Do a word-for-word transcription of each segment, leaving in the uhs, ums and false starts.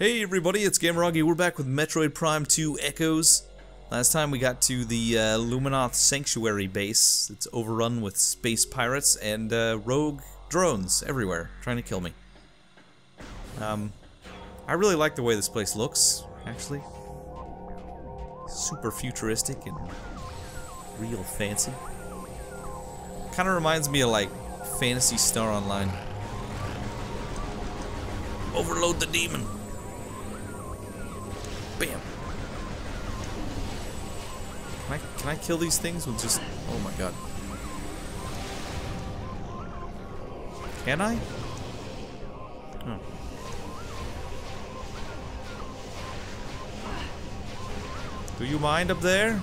Hey everybody, it's Gameragi. We're back with Metroid Prime two Echoes. Last time we got to the uh, Luminoth Sanctuary base. It's overrun with Space Pirates and uh, rogue drones everywhere, trying to kill me. Um, I really like the way this place looks, actually. Super futuristic and real fancy. Kind of reminds me of, like, Fantasy Star Online. Overload the demon! Bam! Can I, can I kill these things with just... oh my god. Can I? Oh. Do you mind up there?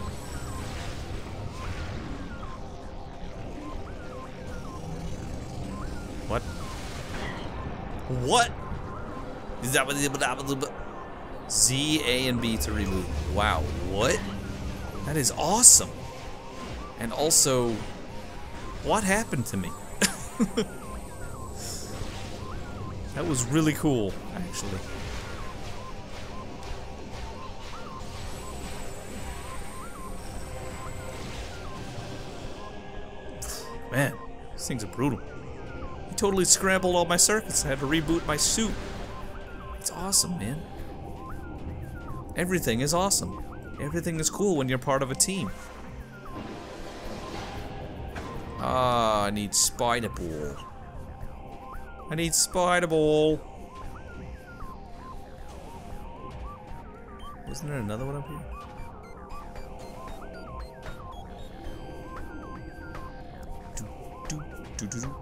What? What? Z, A, and B to reload. Wow, what? That is awesome. And also, what happened to me? That was really cool, actually. Man, these things are brutal. You totally scrambled all my circuits. I had to reboot my suit. It's awesome, man. Everything is awesome. Everything is cool when you're part of a team. Ah, I need Spider Ball. I need Spider Ball. Wasn't there another one up here? Do, do, do, do, do.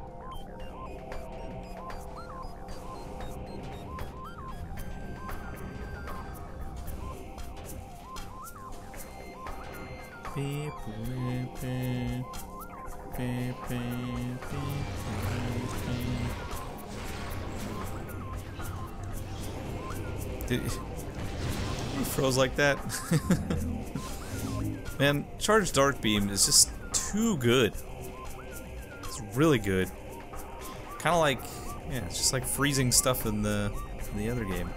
Did he froze like that? Man, Charged Dark Beam is just too good. It's really good. Kind of like, yeah, it's just like freezing stuff in the in the other game.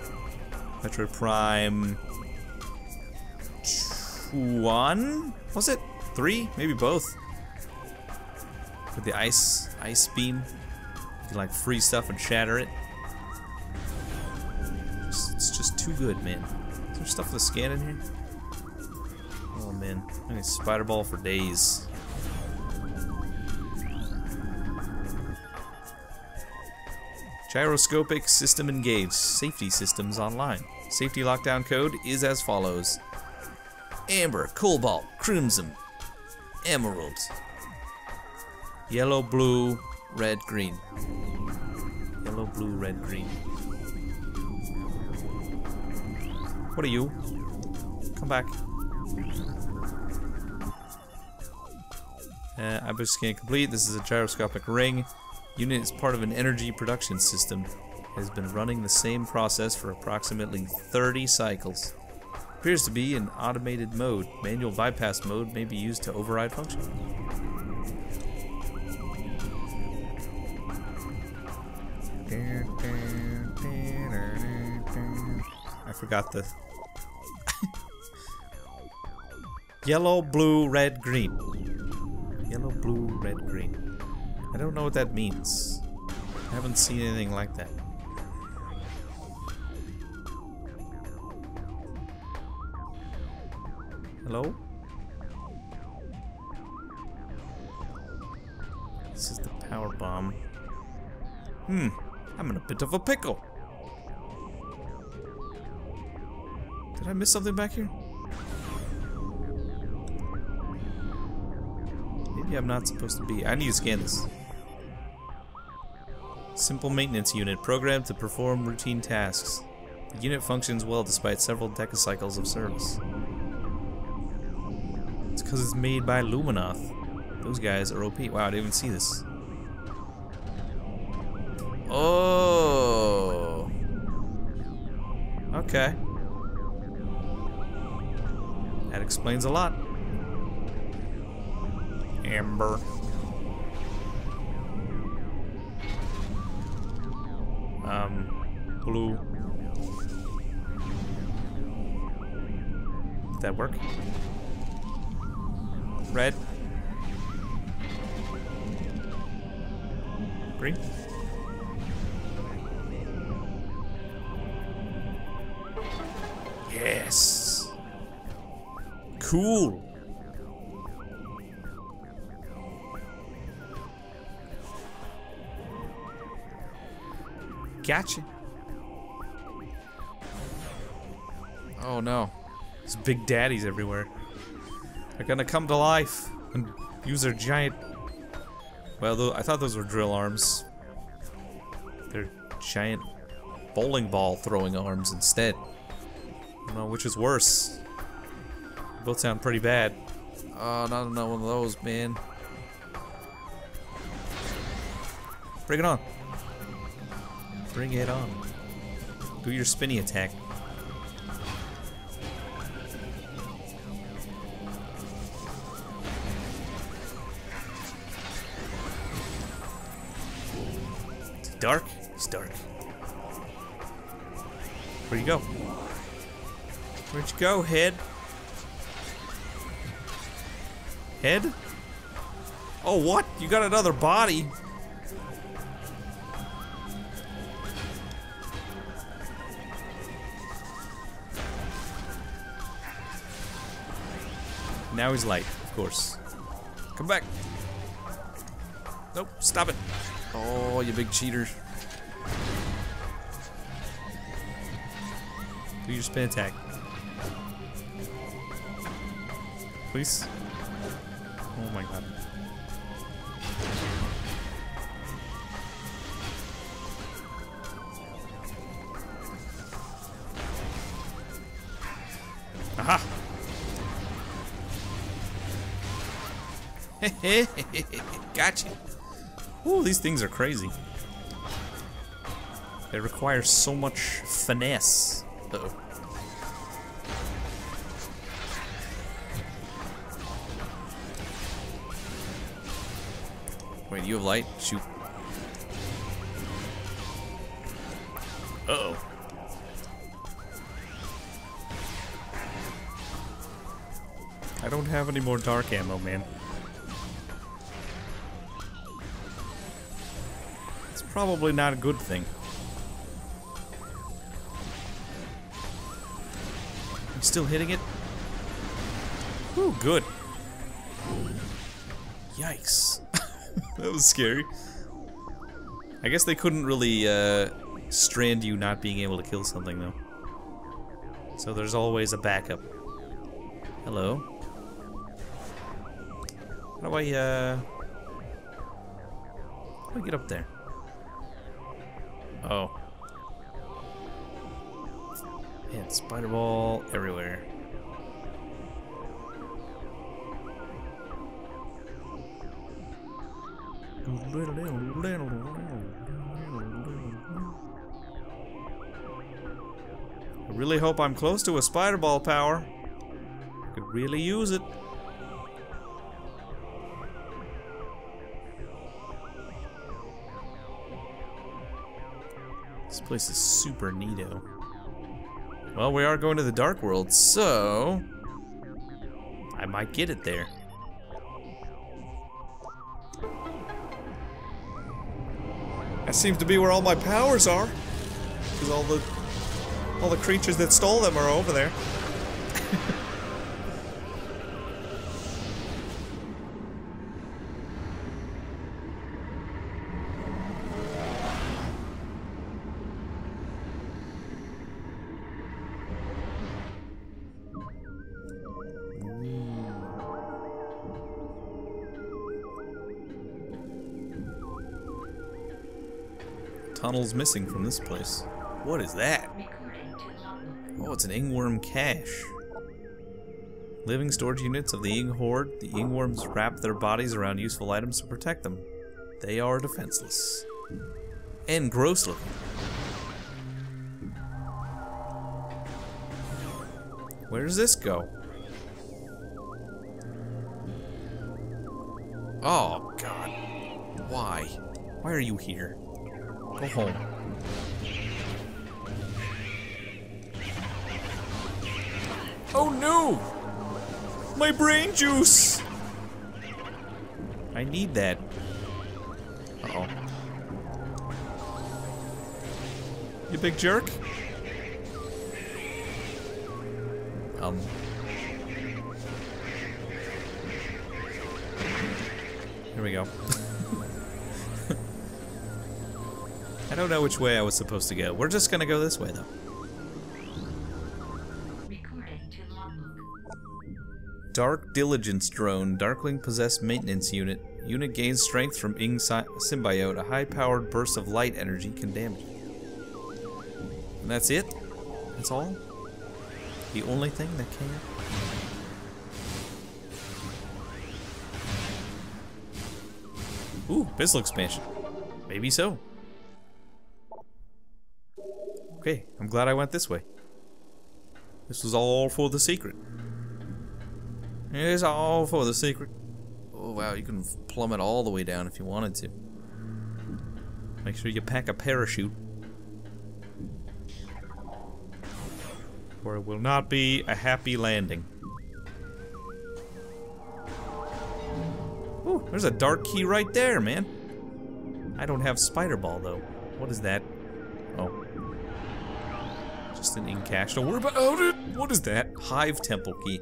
Metroid Prime One? Was it three? Maybe both. With the ice ice beam, you can like freeze stuff and shatter it. It's, it's just too good, man. Is there stuff to scan in here? Oh man, I need Spider Ball for days. Gyroscopic system engaged. Safety systems online. Safety lockdown code is as follows. Amber, Cobalt, Crimson, Emerald, Yellow, Blue, Red, Green. Yellow, Blue, Red, Green. What are you? Come back. Uh, I boost scan complete. This is a gyroscopic ring. Unit is part of an energy production system. It has been running the same process for approximately thirty cycles. Appears to be in automated mode. Manual bypass mode may be used to override function. I forgot the yellow, blue, red, green. Yellow, blue, red, green. I don't know what that means. I haven't seen anything like that. Hello? This is the power bomb. Hmm, I'm in a bit of a pickle. Did I miss something back here? Maybe I'm not supposed to be. I need to scan this. Simple maintenance unit, programmed to perform routine tasks. The unit functions well despite several decacycles of service. It's because it's made by Luminoth. Those guys are O P. Wow, I didn't even see this. Oh. Okay. That explains a lot. Amber. Um. Blue. Did that work? Red. Green. Yes. Cool. Gotcha. Oh no. These big daddies everywhere. They're gonna come to life and use their giant... Well, th I thought those were drill arms. They're giant bowling ball throwing arms instead. I don't know which is worse. They both sound pretty bad. Oh, not another one of those, man. Bring it on. Bring it on. Do your spinny attack. It's dark? It's dark. Where'd you go? Where'd you go, head? Head? Oh, what? You got another body? Now he's light, of course. Come back. Nope, stop it. Oh, you big cheater. Do your spin attack. Please. Oh my god. Aha! Gotcha. Ooh, these things are crazy. They require so much finesse. Uh-oh. Wait, you have light? Shoot. Uh-oh. I don't have any more dark ammo, man. Probably not a good thing. I'm still hitting it. Ooh, good. Yikes. That was scary. I guess they couldn't really uh, strand you not being able to kill something, though. So there's always a backup. Hello. How do I, uh... how do I get up there? Oh. Man, Spider Ball everywhere. I really hope I'm close to a Spider Ball power. I could really use it. This place is super neato. Well, we are going to the Dark World, so I might get it there. That seems to be where all my powers are, because all the all the creatures that stole them are over there. Tunnels missing from this place. What is that? Oh, it's an Ingworm cache. Living storage units of the Ing Horde, the Ingworms wrap their bodies around useful items to protect them. They are defenseless. And gross looking. Where does this go? Oh, God. Why? Why are you here? Go home. Oh no! My brain juice! I need that. Uh-oh. You big jerk? Um... Here we go. I don't know which way I was supposed to go. We're just gonna go this way, though. Dark Diligence Drone. Darkling possessed maintenance unit. Unit gains strength from Ing Symbiote. A high-powered burst of light energy can damage it. And that's it? That's all? The only thing that can? Ooh, Pistol Expansion. Maybe so. Okay, I'm glad I went this way. This was all for the secret. It is all for the secret. Oh wow, you can plummet all the way down if you wanted to. Make sure you pack a parachute. Or it will not be a happy landing. Ooh, there's a dark key right there, man. I don't have Spider Ball though. What is that? Oh. Just an ink cache. Don't worry about it. What is that? Hive temple key.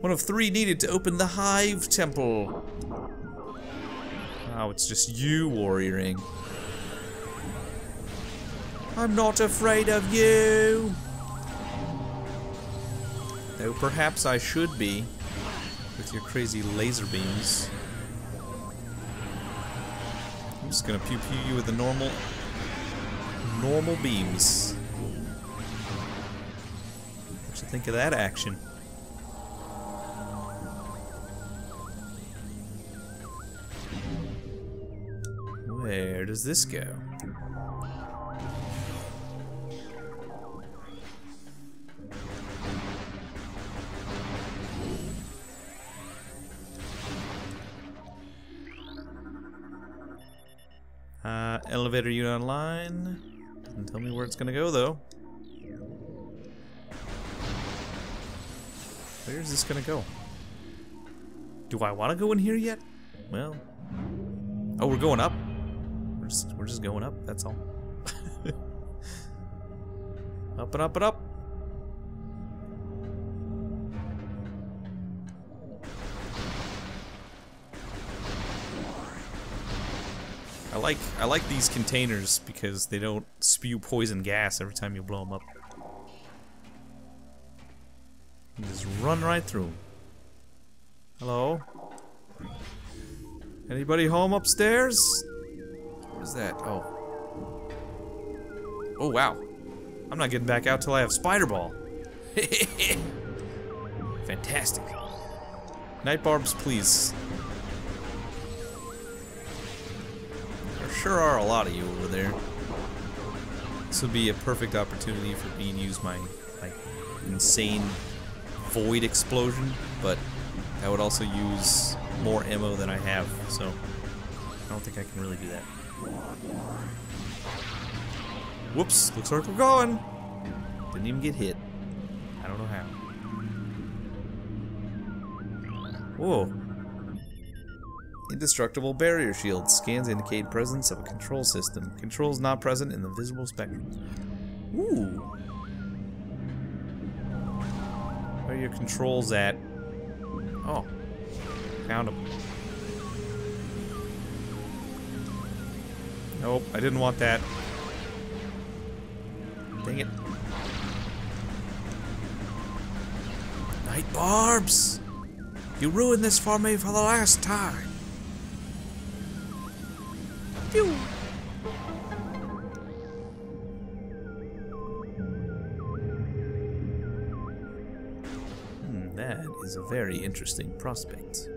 One of three needed to open the Hive temple. Oh, it's just you, Warrior Ing. I'm not afraid of you. Though perhaps I should be. With your crazy laser beams. I'm just gonna pew pew you with the normal, normal beams. What you think of that action? Where does this go? Uh, elevator unit online. Doesn't tell me where it's gonna go though. Where is this gonna go? Do I want to go in here yet? Well, oh, we're going up. We're just, we're just going up. That's all. Up and up and up. I like I like these containers because they don't spew poison gas every time you blow them up. You just run right through them. Hello? Anybody home upstairs? What is that? Oh. Oh wow. I'm not getting back out till I have Spider Ball. Fantastic. Night barbs, please. There sure are a lot of you over there. This would be a perfect opportunity for me to use my, my insane void explosion, but I would also use more ammo than I have, so I don't think I can really do that. Whoops, looks like we're going! Didn't even get hit. I don't know how. Whoa. Indestructible barrier shield. Scans indicate presence of a control system. Controls not present in the visible spectrum. Ooh. Where are your controls at? Oh. Found him. Nope, I didn't want that. Dang it. Night barbs! You ruined this for me for the last time. Pew. Hmm, that is a very interesting prospect.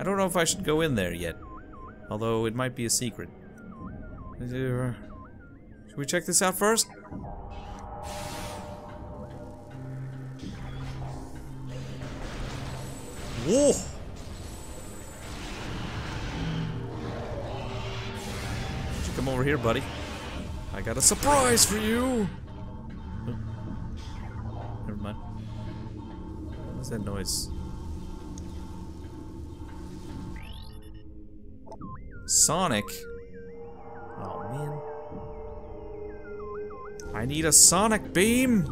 I don't know if I should go in there yet, although it might be a secret. Should we check this out first? Whoa! You come over here, buddy. I got a surprise for you. Oh. Never mind. What's that noise? Sonic? Oh, man. I need a sonic beam!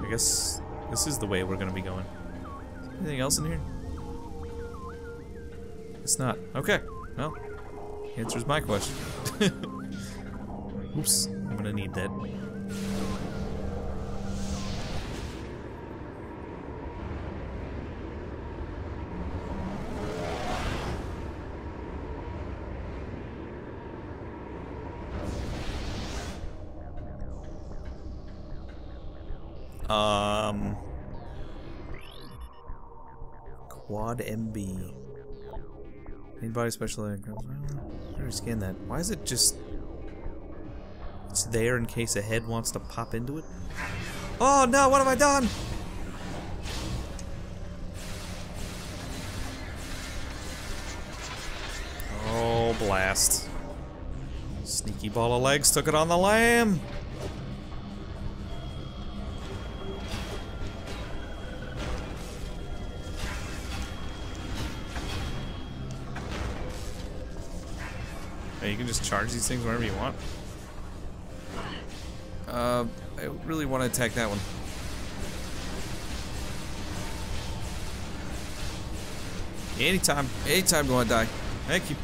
I guess this is the way we're gonna be going. Anything else in here? It's not. Okay. Well, answers my question. Oops. I'm gonna need that. Um, Quad M B. Anybody special aircraft? I never scanned that. Why is it just? It's there in case a head wants to pop into it. Oh no! What have I done? Oh blast! Sneaky ball of legs took it on the lamb. You can just charge these things whenever you want. Uh, I really want to attack that one. Anytime, anytime you want to die. Thank you.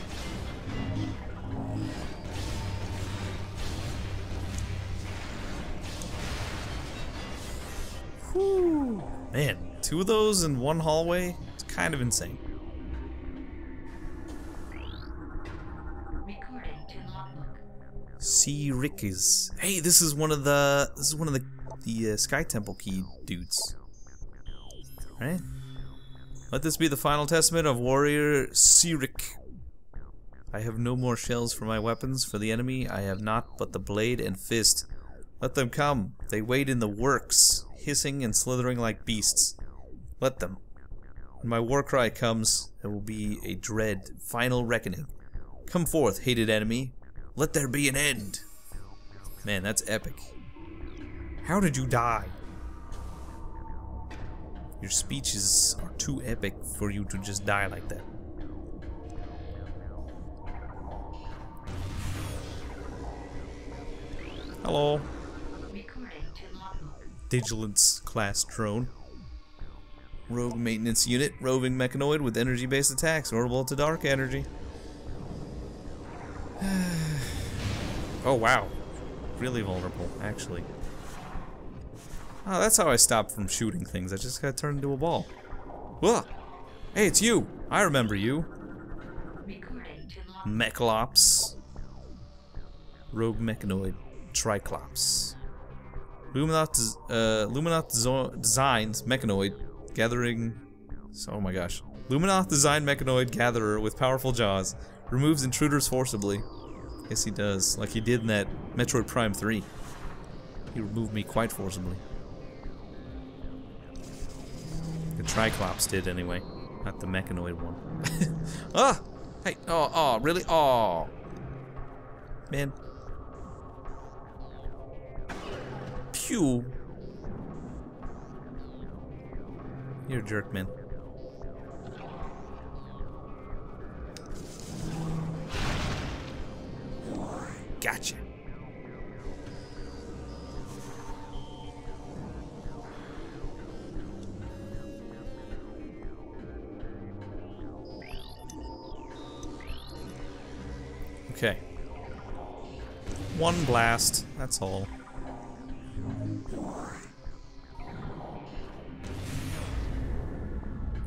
Whew. Man, two of those in one hallway? It's kind of insane. Siric is. Hey, this is one of the this is one of the the uh, Sky Temple key dudes. All right. Let this be the final testament of warrior Siric. I have no more shells for my weapons. For the enemy, I have not but the blade and fist. Let them come. They wait in the works, hissing and slithering like beasts. Let them. When my war cry comes, there will be a dread final reckoning. Come forth, hated enemy. Let there be an end. Man, that's epic. How did you die? Your speeches are too epic for you to just die like that. Hello. Vigilance class drone. Rogue maintenance unit, roving mechanoid with energy-based attacks, orbital to dark energy. Oh wow, really vulnerable, actually. Oh, that's how I stopped from shooting things. I just got turned into a ball. Whoa. Hey, it's you! I remember you. Mechlops. Rogue Mechanoid. Triclops. Luminoth, uh, Luminoth designed Mechanoid gathering... Oh my gosh. Luminoth designed Mechanoid gatherer with powerful jaws. Removes intruders forcibly. Yes, he does. Like he did in that Metroid Prime three. He removed me quite forcibly. The Triclops did, anyway. Not the Mechanoid one. Ah! Hey! Oh, oh, really? Oh! Man. Pew! You're a jerk, man. Gotcha. Okay. One blast, that's all.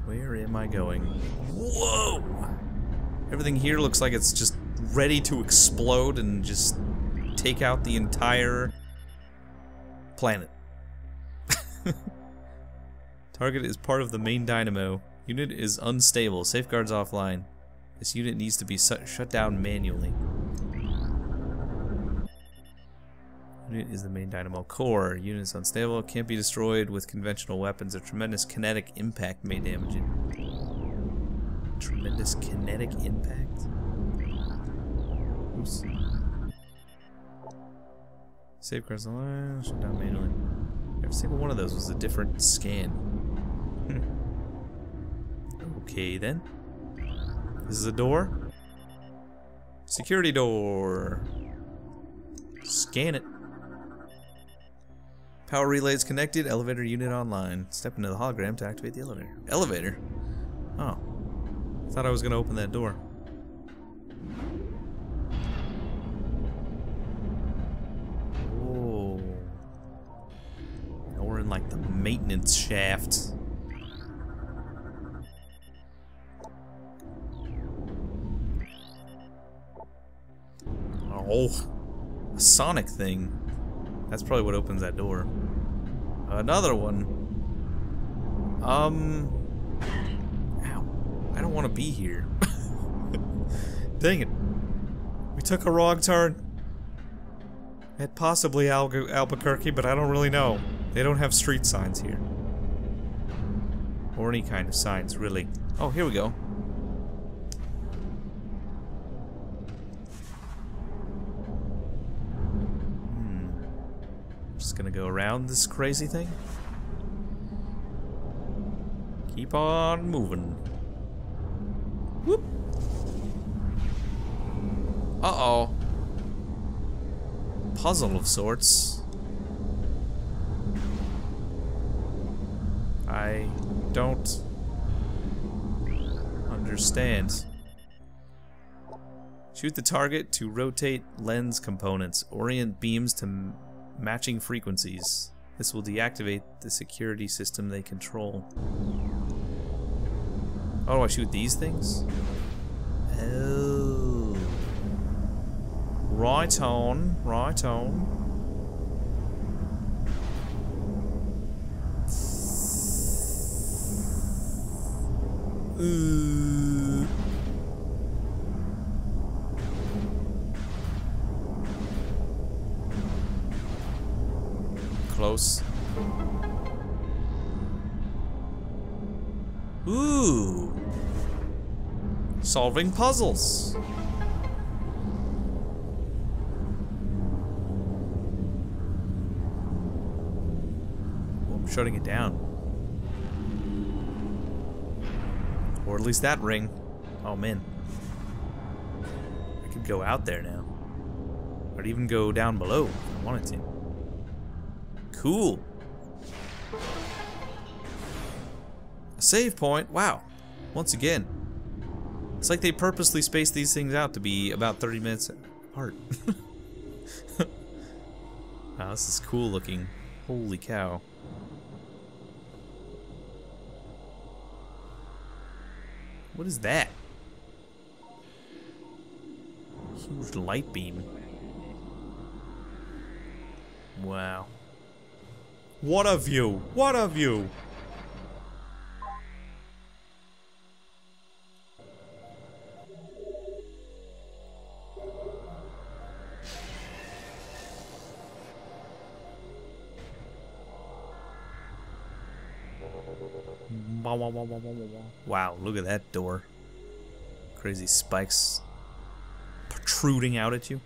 Where am I going? Whoa! Everything here looks like it's just ready to explode and just take out the entire planet. Target is part of the main dynamo. Unit is unstable. Safeguards offline. This unit needs to be shut down manually. Unit is the main dynamo core. Unit is unstable. Can't be destroyed with conventional weapons. A tremendous kinetic impact may damage it. Tremendous kinetic impact? Oops. Safeguards online, shut down manually. Every single one of those was a different scan. Okay then. This is a door. Security door. Scan it. Power relays connected. Elevator unit online. Step into the hologram to activate the elevator. Elevator? Oh. Thought I was going to open that door. Oh. Now we're in like the maintenance shaft. Oh. A sonic thing. That's probably what opens that door. Another one. Um. Ow. I don't want to be here. Dang it. We took a wrong turn. At possibly Al Albuquerque, but I don't really know. They don't have street signs here. Or any kind of signs, really. Oh, here we go. Just gonna go around this crazy thing. Keep on moving. Whoop. Uh-oh. Puzzle of sorts. I don't understand. Shoot the target to rotate lens components. Orient beams to matching frequencies. This will deactivate the security system they control. Oh, do I shoot these things? Oh. Right on, right on. Ooh. Close. Ooh. Solving puzzles. Well, I'm shutting it down. Or at least that ring. Oh man. I could go out there now. Or even go down below if I wanted to. Cool. A save point. Wow. Once again. It's like they purposely spaced these things out to be about thirty minutes apart. Wow, this is cool looking. Holy cow. What is that? Huge light beam. Wow. What a view! What a view! Wow, look at that door. Crazy spikes protruding out at you.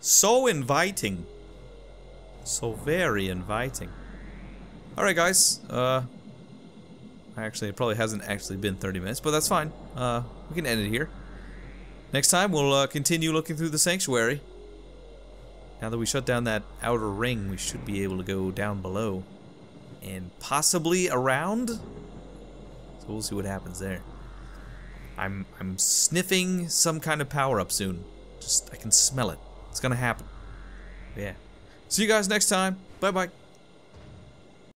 So inviting. So very inviting. Alright guys, uh, actually it probably hasn't actually been thirty minutes, but that's fine. Uh, we can end it here. Next time we'll uh, continue looking through the sanctuary. Now that we shut down that outer ring, we should be able to go down below. And possibly around? So we'll see what happens there. I'm, I'm sniffing some kind of power-up soon. Just, I can smell it. It's gonna happen. Yeah. See you guys next time. Bye-bye.